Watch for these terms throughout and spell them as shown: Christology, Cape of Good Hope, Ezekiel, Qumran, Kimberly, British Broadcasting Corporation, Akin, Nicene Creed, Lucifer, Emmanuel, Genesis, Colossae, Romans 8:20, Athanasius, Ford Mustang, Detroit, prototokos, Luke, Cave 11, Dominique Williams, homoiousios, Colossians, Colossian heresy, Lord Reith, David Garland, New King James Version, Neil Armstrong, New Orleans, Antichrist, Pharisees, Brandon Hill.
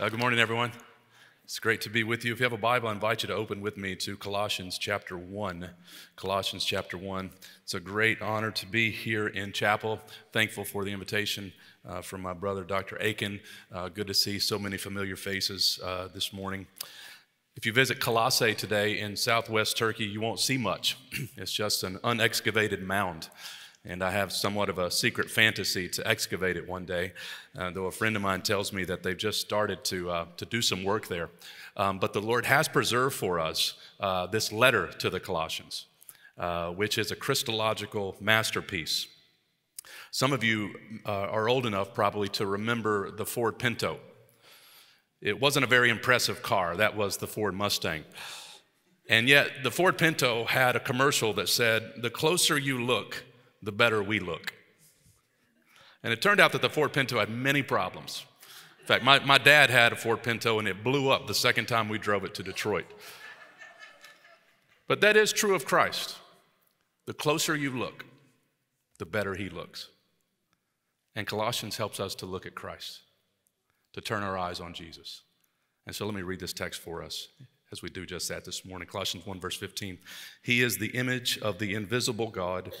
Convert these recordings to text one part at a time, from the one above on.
Good morning, everyone. It's great to be with you. If you have a Bible, I invite you to open with me to Colossians chapter 1. Colossians chapter 1. It's a great honor to be here in chapel. Thankful for the invitation from my brother, Dr. Akin. Good to see so many familiar faces this morning. If you visit Colossae today in southwest Turkey, you won't see much. It's just an unexcavated mound. And I have somewhat of a secret fantasy to excavate it one day, though a friend of mine tells me that they've just started to do some work there. But the Lord has preserved for us this letter to the Colossians, which is a Christological masterpiece. Some of you are old enough probably to remember the Ford Pinto. It wasn't a very impressive car. That was the Ford Mustang. And yet the Ford Pinto had a commercial that said, "The closer you look, the better we look." And it turned out that the Ford Pinto had many problems. In fact, my dad had a Ford Pinto and it blew up the second time we drove it to Detroit. But that is true of Christ. The closer you look, the better he looks. And Colossians helps us to look at Christ, to turn our eyes on Jesus. And so let me read this text for us as we do just that this morning. Colossians 1 verse 15. "He is the image of the invisible God,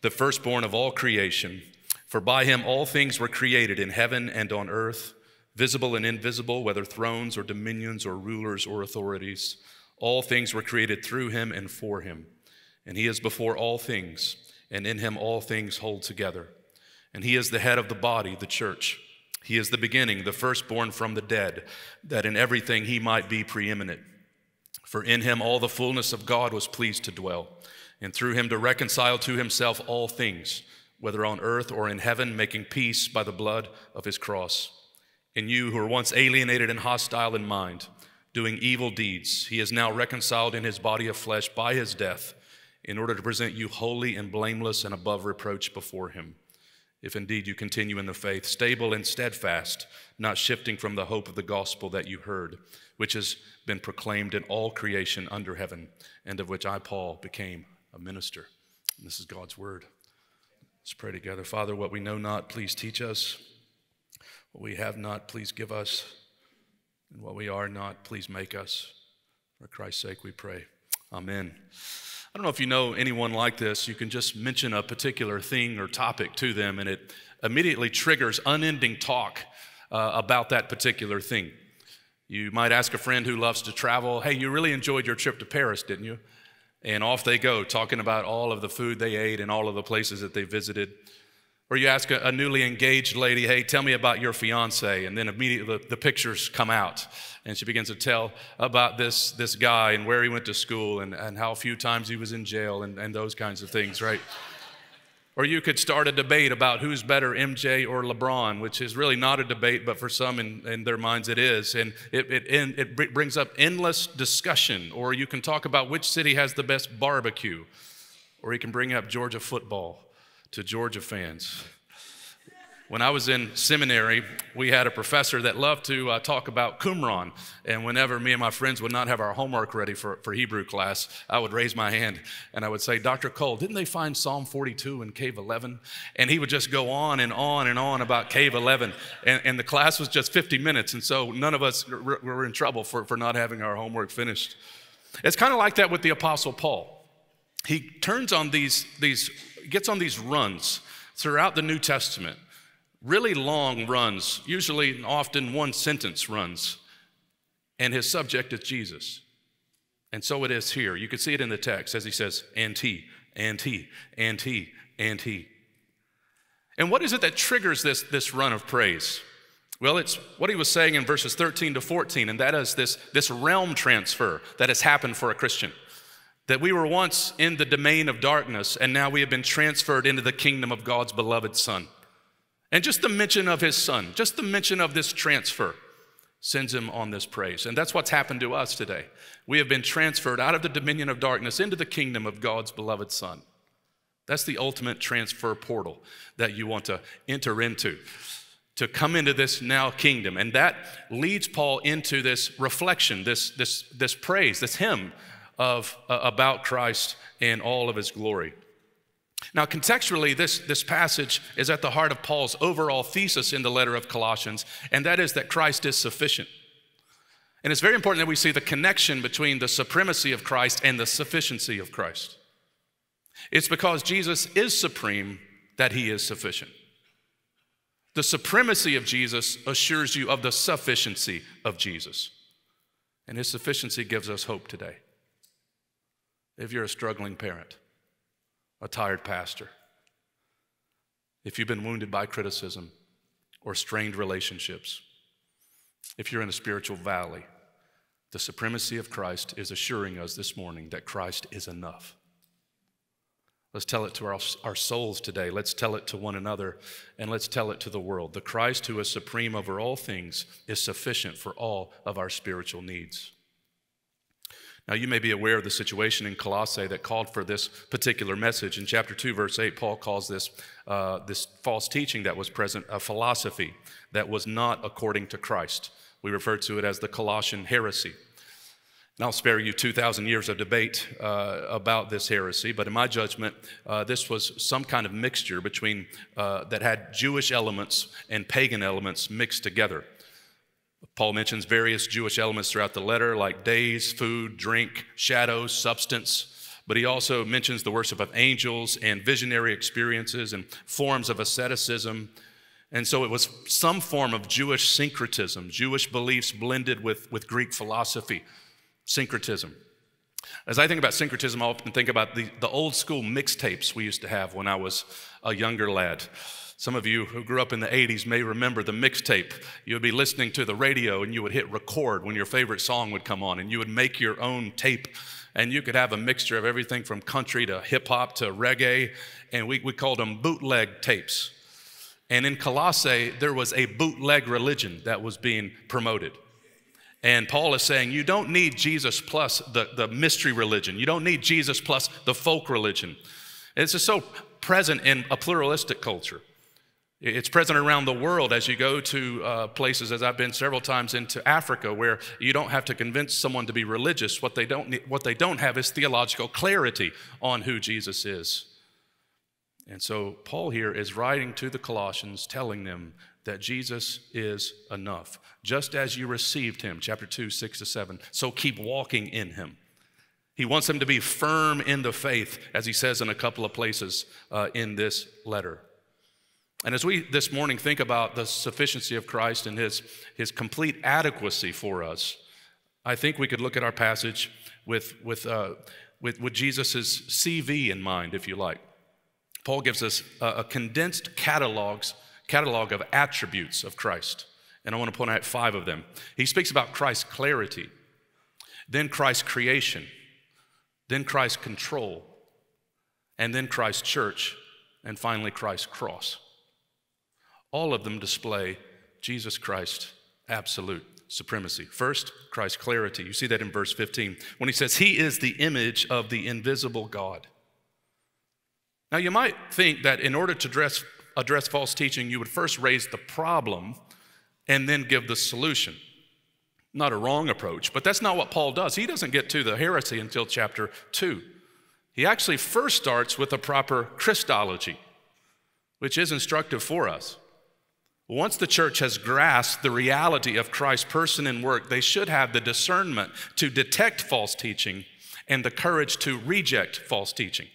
the firstborn of all creation. For by him all things were created in heaven and on earth, visible and invisible, whether thrones or dominions or rulers or authorities. All things were created through him and for him. And he is before all things, and in him all things hold together. And he is the head of the body, the church. He is the beginning, the firstborn from the dead, that in everything he might be preeminent. For in him all the fullness of God was pleased to dwell, and through him to reconcile to himself all things, whether on earth or in heaven, making peace by the blood of his cross. And you who were once alienated and hostile in mind, doing evil deeds, he is now reconciled in his body of flesh by his death, in order to present you holy and blameless and above reproach before him. If indeed you continue in the faith, stable and steadfast, not shifting from the hope of the gospel that you heard, which has been proclaimed in all creation under heaven, and of which I, Paul, became a minister." And this is God's word. Let's pray together. Father, what we know not, please teach us. What we have not, please give us. And what we are not, please make us. For Christ's sake we pray. Amen. I don't know if you know anyone like this. You can just mention a particular thing or topic to them, and it immediately triggers unending talk about that particular thing. You might ask a friend who loves to travel, "Hey, you really enjoyed your trip to Paris, didn't you?" And off they go, talking about all of the food they ate and all of the places that they visited. Or you ask a newly engaged lady, "Hey, tell me about your fiance." And then immediately the pictures come out. And she begins to tell about this guy and where he went to school and how few times he was in jail and those kinds of things, right? Or you could start a debate about who's better, MJ or LeBron, which is really not a debate, but for some in their minds it is. And it brings up endless discussion. Or you can talk about which city has the best barbecue. Or you can bring up Georgia football to Georgia fans. When I was in seminary, we had a professor that loved to talk about Qumran. And whenever me and my friends would not have our homework ready for Hebrew class, I would raise my hand and I would say, "Dr. Cole, didn't they find Psalm 42 in Cave 11? And he would just go on and on and on about Cave 11. And the class was just 50 minutes. And so none of us were in trouble for not having our homework finished. It's kind of like that with the Apostle Paul. He turns on gets on these runs throughout the New Testament. Really long runs, usually often one sentence runs, and his subject is Jesus. And so it is here. You can see it in the text as he says, "And he, and he, and he, and he." And what is it that triggers this run of praise? Well, it's what he was saying in verses 13 to 14, and that is this realm transfer that has happened for a Christian. That we were once in the domain of darkness, and now we have been transferred into the kingdom of God's beloved Son. And just the mention of his Son, just the mention of this transfer sends him on this praise. And that's what's happened to us today. We have been transferred out of the dominion of darkness into the kingdom of God's beloved Son. That's the ultimate transfer portal that you want to enter into, to come into this now kingdom. And that leads Paul into this reflection, this praise, this hymn about Christ and all of his glory. Now, contextually, this passage is at the heart of Paul's overall thesis in the letter of Colossians, and that is that Christ is sufficient. And it's very important that we see the connection between the supremacy of Christ and the sufficiency of Christ. It's because Jesus is supreme that he is sufficient. The supremacy of Jesus assures you of the sufficiency of Jesus. And his sufficiency gives us hope today. If you're a struggling parent, a tired pastor, if you've been wounded by criticism or strained relationships, if you're in a spiritual valley, the supremacy of Christ is assuring us this morning that Christ is enough. Let's tell it to our souls today. Let's tell it to one another, and let's tell it to the world. The Christ who is supreme over all things is sufficient for all of our spiritual needs. Now, you may be aware of the situation in Colossae that called for this particular message. In chapter 2, verse 8, Paul calls this false teaching that was present a philosophy that was not according to Christ. We refer to it as the Colossian heresy. And I'll spare you 2,000 years of debate about this heresy, but in my judgment, this was some kind of mixture between that had Jewish elements and pagan elements mixed together. Paul mentions various Jewish elements throughout the letter, like days, food, drink, shadows, substance. But he also mentions the worship of angels and visionary experiences and forms of asceticism. And so it was some form of Jewish syncretism, Jewish beliefs blended with Greek philosophy, syncretism. As I think about syncretism, I often think about the old school mixtapes we used to have when I was a younger lad. Some of you who grew up in the 80s may remember the mixtape. You would be listening to the radio and you would hit record when your favorite song would come on, and you would make your own tape, and you could have a mixture of everything from country to hip-hop to reggae, and we called them bootleg tapes. And in Colossae, there was a bootleg religion that was being promoted. And Paul is saying, you don't need Jesus plus the mystery religion. You don't need Jesus plus the folk religion. And it's just so present in a pluralistic culture. It's present around the world as you go to places, as I've been several times into Africa, where you don't have to convince someone to be religious. What they don't have is theological clarity on who Jesus is. And so Paul here is writing to the Colossians, telling them that Jesus is enough. Just as you received him, chapter 2, 6 to 7, so keep walking in him. He wants them to be firm in the faith, as he says in a couple of places in this letter. And as we this morning think about the sufficiency of Christ and his complete adequacy for us, I think we could look at our passage with Jesus' CV in mind, if you like. Paul gives us a condensed catalog of attributes of Christ, and I want to point out 5 of them. He speaks about Christ's clarity, then Christ's creation, then Christ's control, and then Christ's church, and finally Christ's cross. All of them display Jesus Christ's absolute supremacy. First, Christ's clarity. You see that in verse 15 when he says, he is the image of the invisible God. Now, you might think that in order to address false teaching, you would first raise the problem and then give the solution. Not a wrong approach, but that's not what Paul does. He doesn't get to the heresy until chapter 2. He actually first starts with a proper Christology, which is instructive for us. Once the church has grasped the reality of Christ's person and work, they should have the discernment to detect false teaching and the courage to reject false teaching.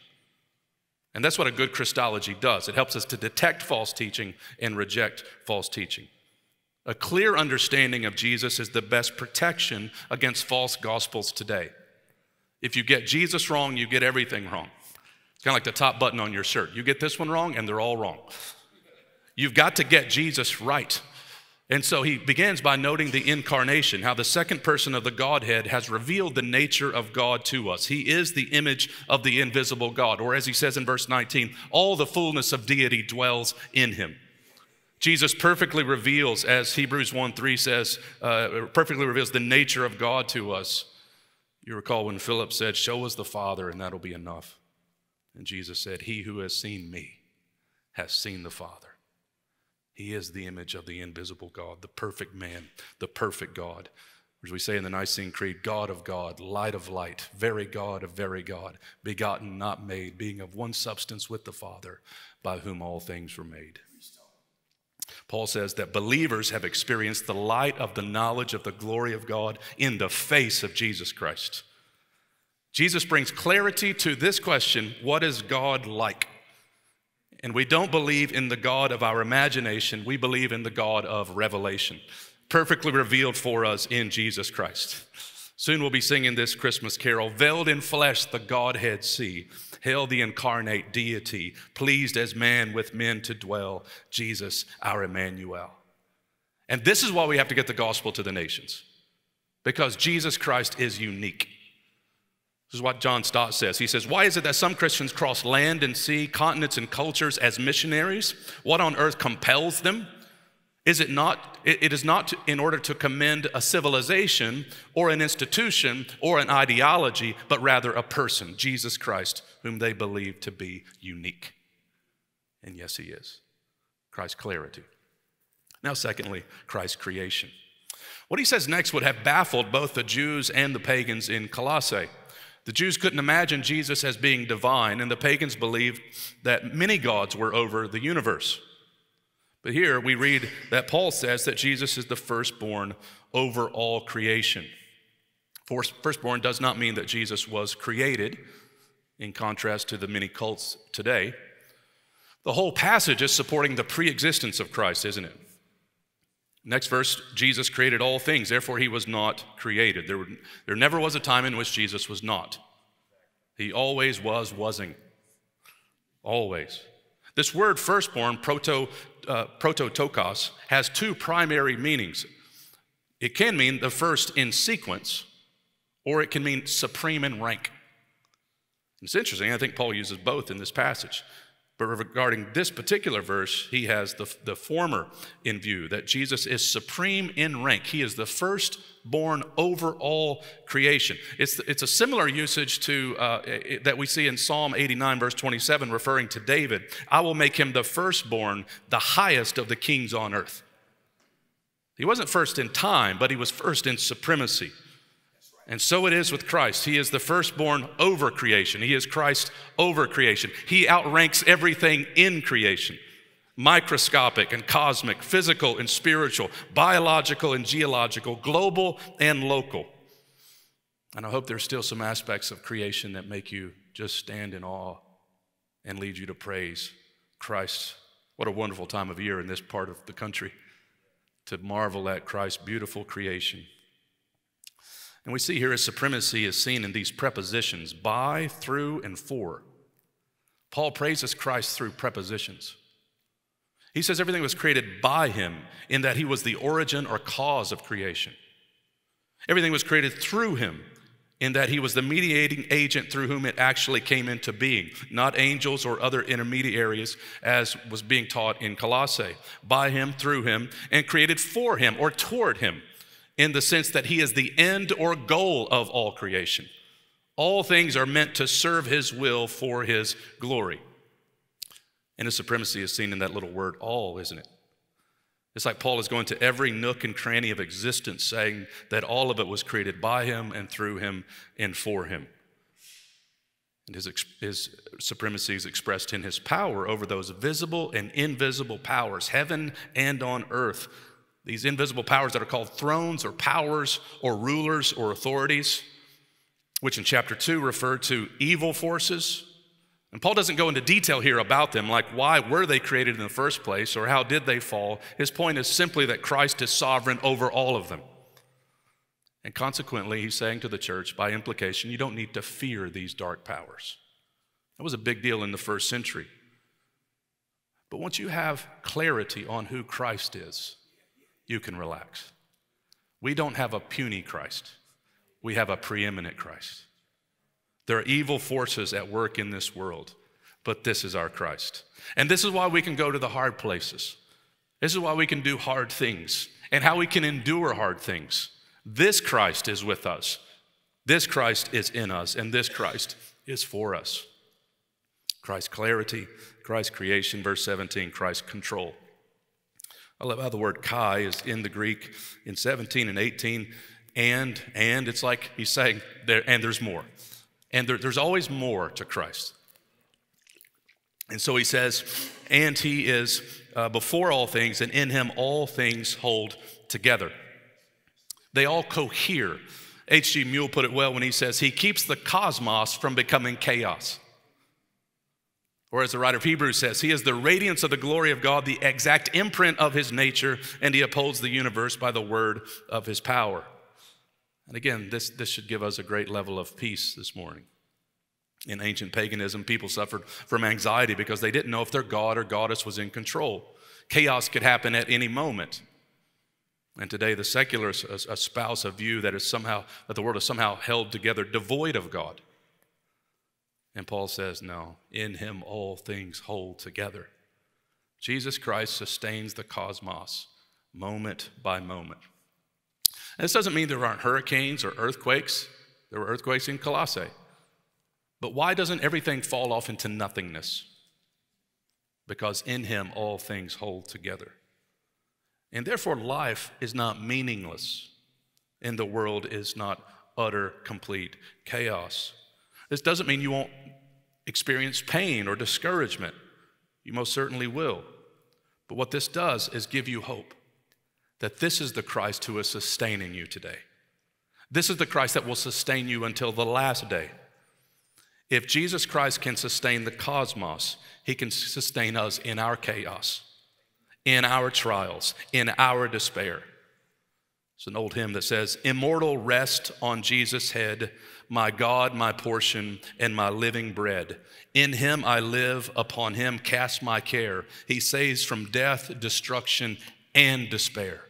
And that's what a good Christology does. It helps us to detect false teaching and reject false teaching. A clear understanding of Jesus is the best protection against false gospels today. If you get Jesus wrong, you get everything wrong. It's kind of like the top button on your shirt. You get this one wrong, and they're all wrong. You've got to get Jesus right. And so he begins by noting the incarnation, how the second person of the Godhead has revealed the nature of God to us. He is the image of the invisible God, or as he says in verse 19, all the fullness of deity dwells in him. Jesus perfectly reveals, as Hebrews 1:3 says, perfectly reveals the nature of God to us. You recall when Philip said, show us the Father and that'll be enough. And Jesus said, he who has seen me has seen the Father. He is the image of the invisible God, the perfect man, the perfect God. As we say in the Nicene Creed, God of God, light of light, very God of very God, begotten, not made, being of one substance with the Father, by whom all things were made. Paul says that believers have experienced the light of the knowledge of the glory of God in the face of Jesus Christ. Jesus brings clarity to this question, what is God like? And we don't believe in the God of our imagination, we believe in the God of revelation, perfectly revealed for us in Jesus Christ. Soon we'll be singing this Christmas carol, veiled in flesh the Godhead see, hail the incarnate deity, pleased as man with men to dwell, Jesus our Emmanuel. And this is why we have to get the gospel to the nations, because Jesus Christ is unique. This is what John Stott says. He says, why is it that some Christians cross land and sea, continents and cultures as missionaries? What on earth compels them? It is not in order to commend a civilization or an institution or an ideology, but rather a person, Jesus Christ, whom they believe to be unique. And yes, he is. Christ's clarity. Now, secondly, Christ's creation. What he says next would have baffled both the Jews and the pagans in Colossae. The Jews couldn't imagine Jesus as being divine, and the pagans believed that many gods were over the universe. But here we read that Paul says that Jesus is the firstborn over all creation. Firstborn does not mean that Jesus was created, in contrast to the many cults today. The whole passage is supporting the pre-existence of Christ, isn't it? Next verse, Jesus created all things, therefore he was not created. There never was a time in which Jesus was not. He always wasing. Always. This word firstborn, prototokos, has two primary meanings. It can mean the first in sequence, or it can mean supreme in rank. It's interesting, I think Paul uses both in this passage. But regarding this particular verse, he has the former in view, that Jesus is supreme in rank. He is the firstborn over all creation. It's a similar usage to that we see in Psalm 89, verse 27, referring to David. I will make him the firstborn, the highest of the kings on earth. He wasn't first in time, but he was first in supremacy. And so it is with Christ. He is the firstborn over creation. He is Christ over creation. He outranks everything in creation, microscopic and cosmic, physical and spiritual, biological and geological, global and local. And I hope there's still some aspects of creation that make you just stand in awe and lead you to praise Christ. What a wonderful time of year in this part of the country to marvel at Christ's beautiful creation. And we see here his supremacy is seen in these prepositions, by, through, and for. Paul praises Christ through prepositions. He says everything was created by him in that he was the origin or cause of creation. Everything was created through him in that he was the mediating agent through whom it actually came into being, not angels or other intermediaries as was being taught in Colossae. By him, through him, and created for him or toward him, in the sense that he is the end or goal of all creation. All things are meant to serve his will for his glory. And his supremacy is seen in that little word, all, isn't it? It's like Paul is going to every nook and cranny of existence, saying that all of it was created by him and through him and for him. And his supremacy is expressed in his power over those visible and invisible powers, heaven and on earth. These invisible powers that are called thrones or powers or rulers or authorities, which in chapter 2 refer to evil forces. And Paul doesn't go into detail here about them, like why were they created in the first place or how did they fall. His point is simply that Christ is sovereign over all of them. And consequently, he's saying to the church, by implication, you don't need to fear these dark powers. That was a big deal in the first century. But once you have clarity on who Christ is, you can relax. We don't have a puny Christ. We have a preeminent Christ. There are evil forces at work in this world, but this is our Christ. And this is why we can go to the hard places. This is why we can do hard things and how we can endure hard things. This Christ is with us. This Christ is in us, and this Christ is for us. Christ's clarity, Christ's creation, verse 17, Christ's control. I love how the word kai is in the Greek in 17 and 18, and it's like he's saying, and there's more. And there's always more to Christ. And so he says, and he is before all things, and in him all things hold together. They all cohere. H.G. Mule put it well when he says, he keeps the cosmos from becoming chaos. Or as the writer of Hebrews says, he is the radiance of the glory of God, the exact imprint of his nature, and he upholds the universe by the word of his power. And again, this should give us a great level of peace this morning. In ancient paganism, people suffered from anxiety because they didn't know if their god or goddess was in control. Chaos could happen at any moment. And today, the secularists espouse a view that the world is somehow held together, devoid of God. And Paul says, no, in him all things hold together. Jesus Christ sustains the cosmos moment by moment. And this doesn't mean there aren't hurricanes or earthquakes. There were earthquakes in Colossae. But why doesn't everything fall off into nothingness? Because in him all things hold together. And therefore life is not meaningless, and the world is not utter, complete chaos. This doesn't mean you won't experience pain or discouragement. You most certainly will. But what this does is give you hope that this is the Christ who is sustaining you today. This is the Christ that will sustain you until the last day. If Jesus Christ can sustain the cosmos, he can sustain us in our chaos, in our trials, in our despair. It's an old hymn that says, immortal rest on Jesus' head, my God, my portion, and my living bread. In him I live, upon him cast my care. He saves from death, destruction, and despair.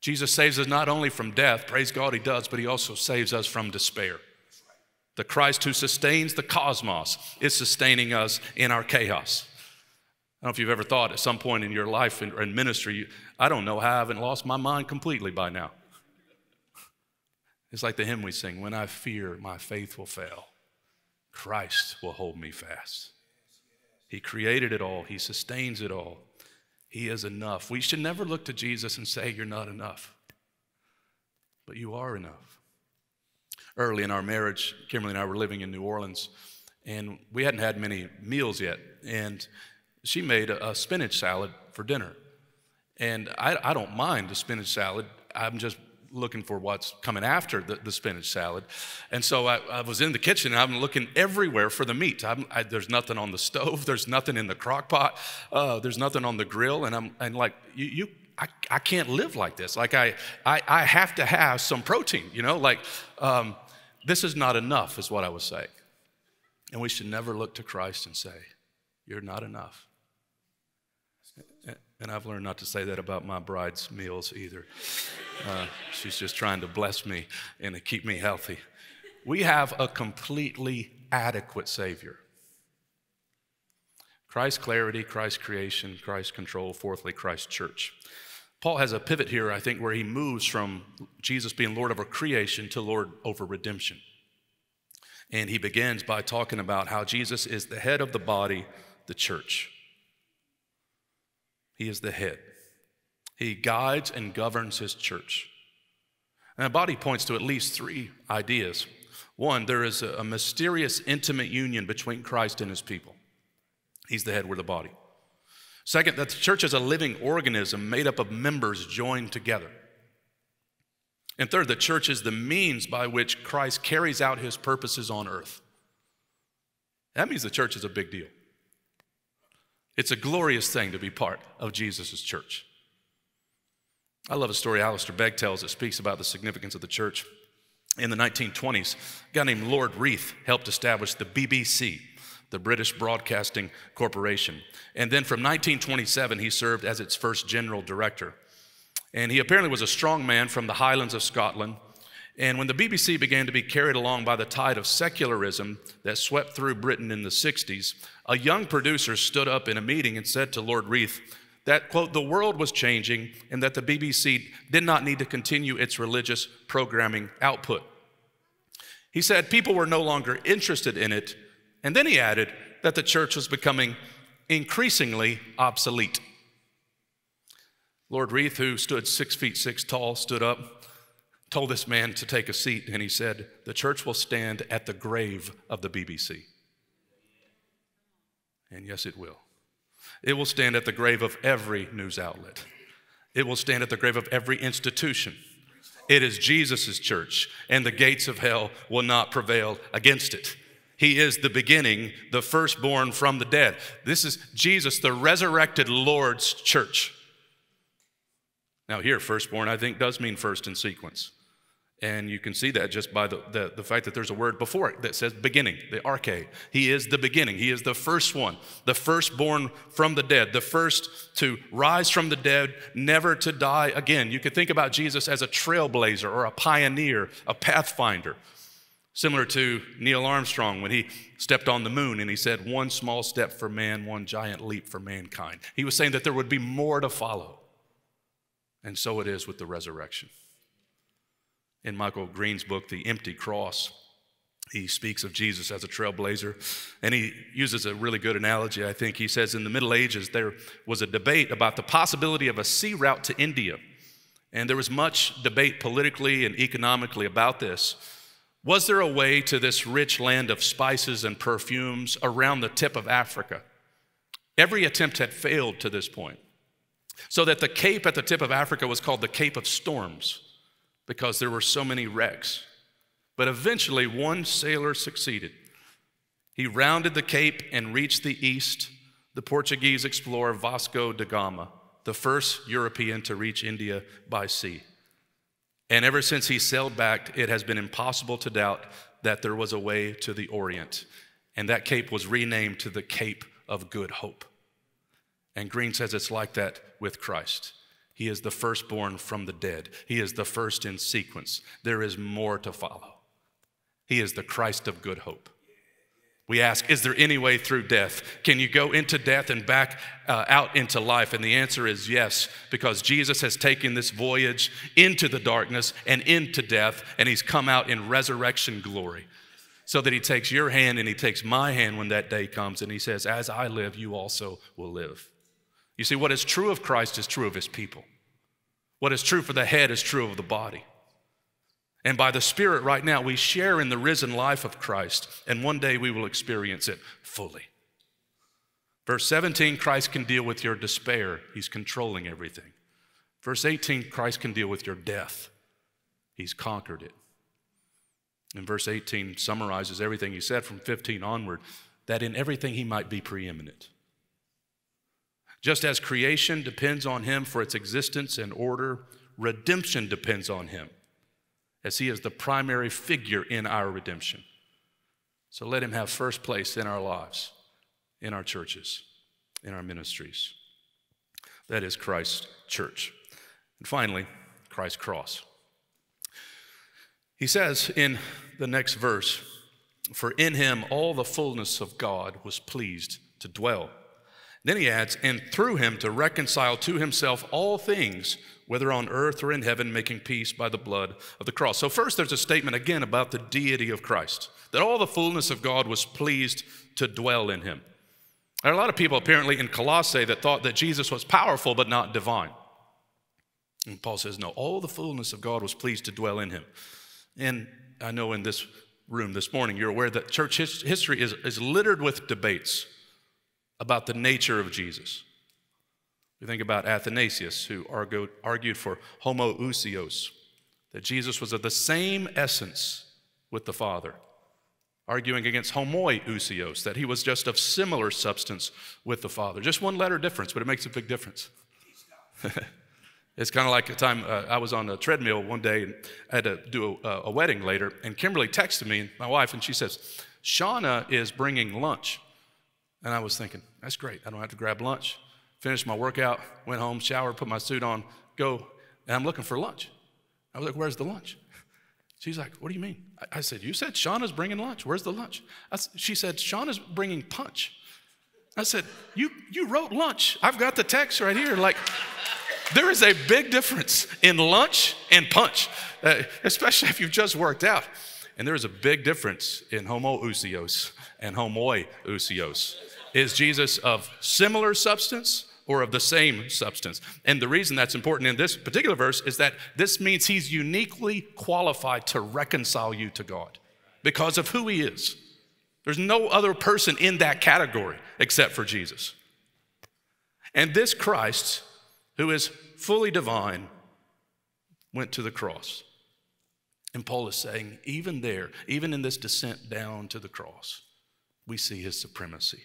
Jesus saves us not only from death, praise God he does, but he also saves us from despair. The Christ who sustains the cosmos is sustaining us in our chaos. I don't know if you've ever thought at some point in your life or in ministry, I don't know how I haven't lost my mind completely by now. It's like the hymn we sing, when I fear my faith will fail, Christ will hold me fast. He created it all. He sustains it all. He is enough. We should never look to Jesus and say, you're not enough, but you are enough. Early in our marriage, Kimberly and I were living in New Orleans, and we hadn't had many meals yet, and she made a spinach salad for dinner. And I don't mind the spinach salad. I'm just looking for what's coming after the spinach salad. And so I was in the kitchen, and I'm looking everywhere for the meat. There's nothing on the stove. There's nothing in the crock pot. There's nothing on the grill. And I'm like, I can't live like this. Like I have to have some protein, you know? Like this is not enough is what I was saying. And we should never look to Christ and say, you're not enough. And I've learned not to say that about my bride's meals either. She's just trying to bless me and to keep me healthy. We have a completely adequate Savior. Christ's clarity, Christ's creation, Christ's control, fourthly, Christ's church. Paul has a pivot here, I think, where he moves from Jesus being Lord over creation to Lord over redemption. And he begins by talking about how Jesus is the head of the body, the church. He is the head. He guides and governs his church. And the body points to at least three ideas. One, there is a mysterious, intimate union between Christ and his people. He's the head, we're the body. Second, that the church is a living organism made up of members joined together. And third, the church is the means by which Christ carries out his purposes on earth. That means the church is a big deal. It's a glorious thing to be part of Jesus' church. I love a story Alistair Begg tells that speaks about the significance of the church. In the 1920s, a guy named Lord Reith helped establish the BBC, the British Broadcasting Corporation. And then from 1927, he served as its first general director. And he apparently was a strong man from the Highlands of Scotland. And when the BBC began to be carried along by the tide of secularism that swept through Britain in the 60s, a young producer stood up in a meeting and said to Lord Reith that, quote, the world was changing and that the BBC did not need to continue its religious programming output. He said people were no longer interested in it, and then he added that the church was becoming increasingly obsolete. Lord Reith, who stood 6 feet 6 tall, stood up, told this man to take a seat, and he said, the church will stand at the grave of the BBC. And yes, it will. It will stand at the grave of every news outlet. It will stand at the grave of every institution. It is Jesus' church, and the gates of hell will not prevail against it. He is the beginning, the firstborn from the dead. This is Jesus, the resurrected Lord's church. Now here, firstborn, I think, does mean first in sequence. And you can see that just by the fact that there's a word before it that says beginning, the arche. He is the beginning. He is the first one, the firstborn from the dead, the first to rise from the dead, never to die again. You could think about Jesus as a trailblazer or a pioneer, a pathfinder, similar to Neil Armstrong when he stepped on the moon and he said, one small step for man, one giant leap for mankind. He was saying that there would be more to follow. And so it is with the resurrection. In Michael Green's book, The Empty Cross, he speaks of Jesus as a trailblazer, and he uses a really good analogy, I think. He says in the Middle Ages, there was a debate about the possibility of a sea route to India, and there was much debate politically and economically about this. Was there a way to this rich land of spices and perfumes around the tip of Africa? Every attempt had failed to this point, so that the cape at the tip of Africa was called the Cape of Storms, because there were so many wrecks. But eventually, one sailor succeeded. He rounded the cape and reached the east, the Portuguese explorer Vasco da Gama, the first European to reach India by sea. And ever since he sailed back, it has been impossible to doubt that there was a way to the Orient. And that cape was renamed to the Cape of Good Hope. And Green says it's like that with Christ. He is the firstborn from the dead. He is the first in sequence. There is more to follow. He is the Christ of good hope. We ask, is there any way through death? Can you go into death and back out into life? And the answer is yes, because Jesus has taken this voyage into the darkness and into death, and he's come out in resurrection glory, so that he takes your hand and he takes my hand when that day comes, and he says, as I live, you also will live. You see, what is true of Christ is true of his people. What is true for the head is true of the body. And by the Spirit right now, we share in the risen life of Christ, and one day we will experience it fully. Verse 17, Christ can deal with your despair. He's controlling everything. Verse 18, Christ can deal with your death. He's conquered it. And verse 18 summarizes everything he said from 15 onward, that in everything he might be preeminent. Just as creation depends on him for its existence and order, redemption depends on him, as he is the primary figure in our redemption. So let him have first place in our lives, in our churches, in our ministries. That is Christ's church. And finally, Christ's cross. He says in the next verse, for in him all the fullness of God was pleased to dwell. Then he adds, and through him to reconcile to himself all things, whether on earth or in heaven, making peace by the blood of the cross. So first there's a statement again about the deity of Christ, that all the fullness of God was pleased to dwell in him. There are a lot of people apparently in Colossae that thought that Jesus was powerful but not divine. And Paul says, no, all the fullness of God was pleased to dwell in him. And I know in this room this morning, you're aware that church history is littered with debates about the nature of Jesus. We think about Athanasius, who argued for homoousios, that Jesus was of the same essence with the Father, arguing against homoiousios, that he was just of similar substance with the Father. Just one letter difference, but it makes a big difference. It's kind of like a time I was on a treadmill one day, and I had to do a wedding later, and Kimberly texted me, my wife, and she says, Shauna is bringing lunch. And I was thinking, that's great. I don't have to grab lunch. Finished my workout, went home, showered, put my suit on, go, and I'm looking for lunch. I was like, where's the lunch? She's like, what do you mean? I said, you said Shauna's bringing lunch. Where's the lunch? She said, Shauna's bringing punch. I said, you wrote lunch. I've got the text right here. Like, there is a big difference in lunch and punch, especially if you've just worked out. And there is a big difference in homoousios and homoiousios. Is Jesus of similar substance or of the same substance? And the reason that's important in this particular verse is that this means he's uniquely qualified to reconcile you to God because of who he is. There's no other person in that category except for Jesus. And this Christ, who is fully divine, went to the cross. And Paul is saying, even there, even in this descent down to the cross, we see his supremacy.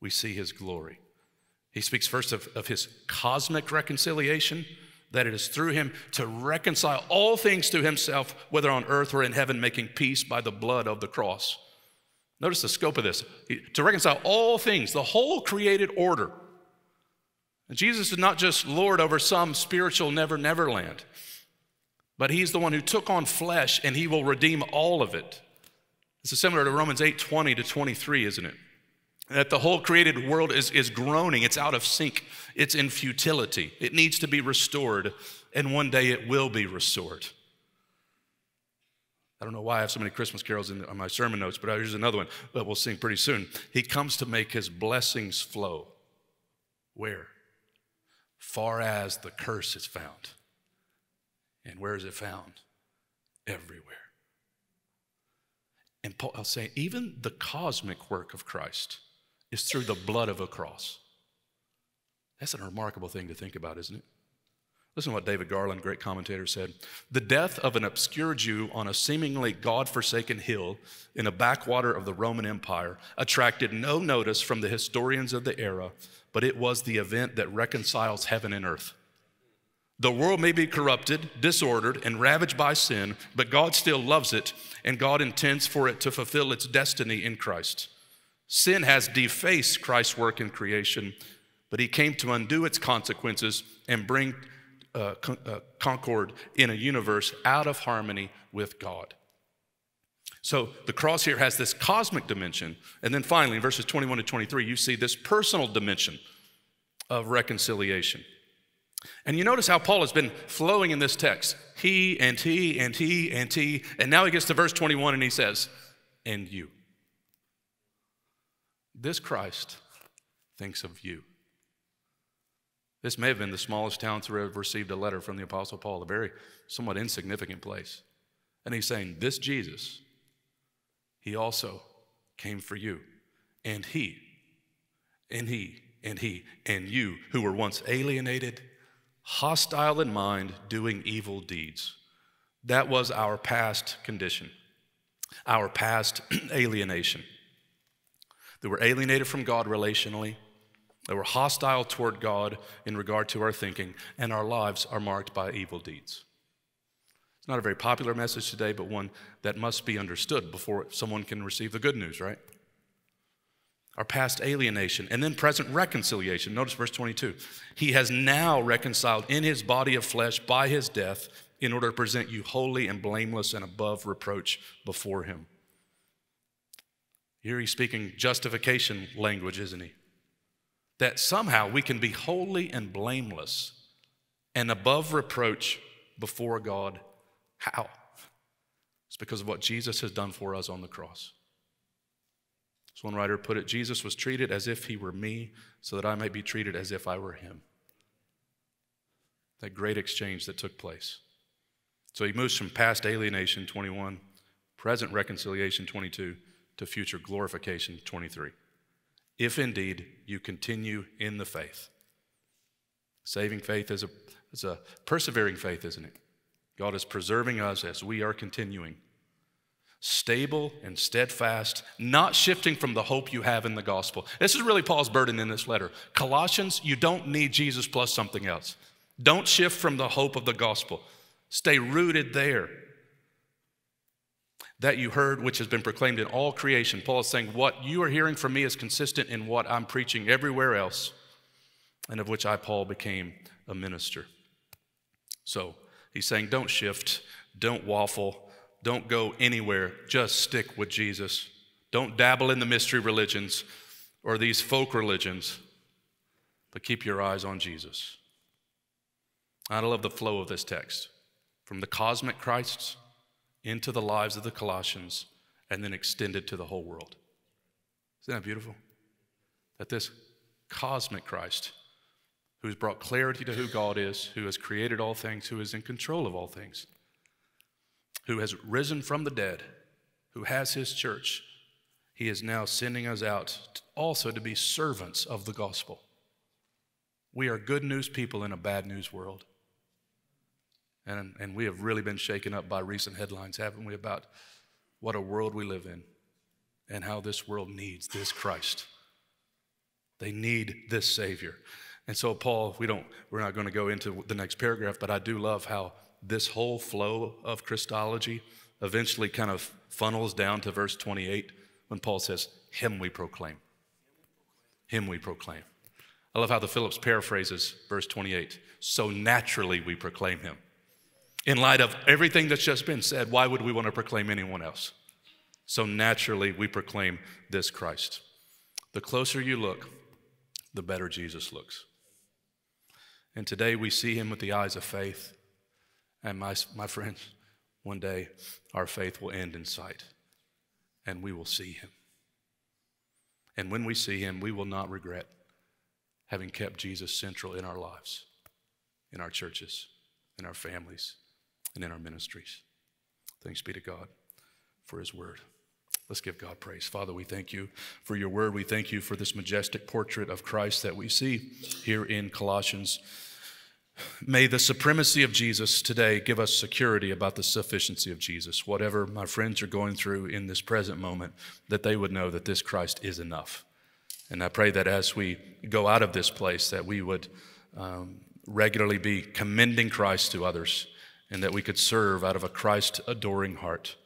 We see his glory. He speaks first of his cosmic reconciliation, that it is through him to reconcile all things to himself, whether on earth or in heaven, making peace by the blood of the cross. Notice the scope of this. To reconcile all things, the whole created order. And Jesus is not just Lord over some spiritual never-never land, but he's the one who took on flesh, and he will redeem all of it. This is similar to Romans 8:20 to 23, isn't it? That the whole created world is groaning. It's out of sync. It's in futility. It needs to be restored, and one day it will be restored. I don't know why I have so many Christmas carols in on my sermon notes, but here's another one that we'll sing pretty soon. He comes to make his blessings flow. Where? Far as the curse is found. And where is it found? Everywhere. And Paul, I'll say, even the cosmic work of Christ is through the blood of a cross. That's a remarkable thing to think about, isn't it? Listen to what David Garland, great commentator, said. The death of an obscure Jew on a seemingly God-forsaken hill in a backwater of the Roman Empire attracted no notice from the historians of the era, but it was the event that reconciles heaven and earth. The world may be corrupted, disordered, and ravaged by sin, but God still loves it, and God intends for it to fulfill its destiny in Christ. Sin has defaced Christ's work in creation, but he came to undo its consequences and bring concord in a universe out of harmony with God. So the cross here has this cosmic dimension, and then finally, in verses 21 to 23, you see this personal dimension of reconciliation. And you notice how Paul has been flowing in this text. He, and he, and he, and he. And now he gets to verse 21 and he says, and you. This Christ thinks of you. This may have been the smallest town to have received a letter from the Apostle Paul, a very somewhat insignificant place. And he's saying, this Jesus, he also came for you. And he, and he, and he, and you, who were once alienated, hostile in mind, doing evil deeds. That was our past condition, our past alienation. They were alienated from God relationally. They were hostile toward God in regard to our thinking, and our lives are marked by evil deeds. It's not a very popular message today, but one that must be understood before someone can receive the good news, right? Our past alienation, and then present reconciliation. Notice verse 22. He has now reconciled in his body of flesh by his death in order to present you holy and blameless and above reproach before him. Here he's speaking justification language, isn't he? That somehow we can be holy and blameless and above reproach before God. How? It's because of what Jesus has done for us on the cross. As one writer put it, Jesus was treated as if he were me, so that I might be treated as if I were him. That great exchange that took place. So he moves from past alienation, 21, present reconciliation, 22, to future glorification, 23. If indeed you continue in the faith. Saving faith is a persevering faith, isn't it? God is preserving us as we are continuing. Stable and steadfast, not shifting from the hope you have in the gospel. This is really Paul's burden in this letter. Colossians, you don't need Jesus plus something else. Don't shift from the hope of the gospel. Stay rooted there. That you heard, which has been proclaimed in all creation. Paul is saying, what you are hearing from me is consistent in what I'm preaching everywhere else, and of which I, Paul, became a minister. So he's saying, don't shift, don't waffle, don't go anywhere. Just stick with Jesus. Don't dabble in the mystery religions or these folk religions, but keep your eyes on Jesus. I love the flow of this text. From the cosmic Christ into the lives of the Colossians and then extended to the whole world. Isn't that beautiful? That this cosmic Christ, who's brought clarity to who God is, who has created all things, who is in control of all things, who has risen from the dead, who has his church, he is now sending us out also to be servants of the gospel. We are good news people in a bad news world. And we have really been shaken up by recent headlines, haven't we, about what a world we live in and how this world needs this Christ. They need this Savior. And so Paul, we're not going to go into the next paragraph, but I do love how this whole flow of Christology eventually kind of funnels down to verse 28 when Paul says, him we proclaim. Him we proclaim. I love how the Phillips paraphrases verse 28. So naturally we proclaim him. In light of everything that's just been said, why would we want to proclaim anyone else? So naturally we proclaim this Christ. The closer you look, the better Jesus looks. And today we see him with the eyes of faith. And my friends, one day our faith will end in sight and we will see him. And when we see him, we will not regret having kept Jesus central in our lives, in our churches, in our families, and in our ministries. Thanks be to God for his word. Let's give God praise. Father, we thank you for your word. We thank you for this majestic portrait of Christ that we see here in Colossians. May the supremacy of Jesus today give us security about the sufficiency of Jesus. Whatever my friends are going through in this present moment, that they would know that this Christ is enough. And I pray that as we go out of this place, that we would regularly be commending Christ to others, and that we could serve out of a Christ-adoring heart.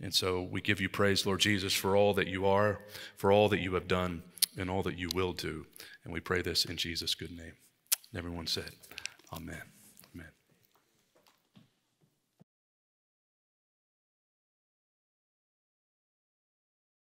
And so we give you praise, Lord Jesus, for all that you are, for all that you have done, and all that you will do. And we pray this in Jesus' good name. And everyone said, amen.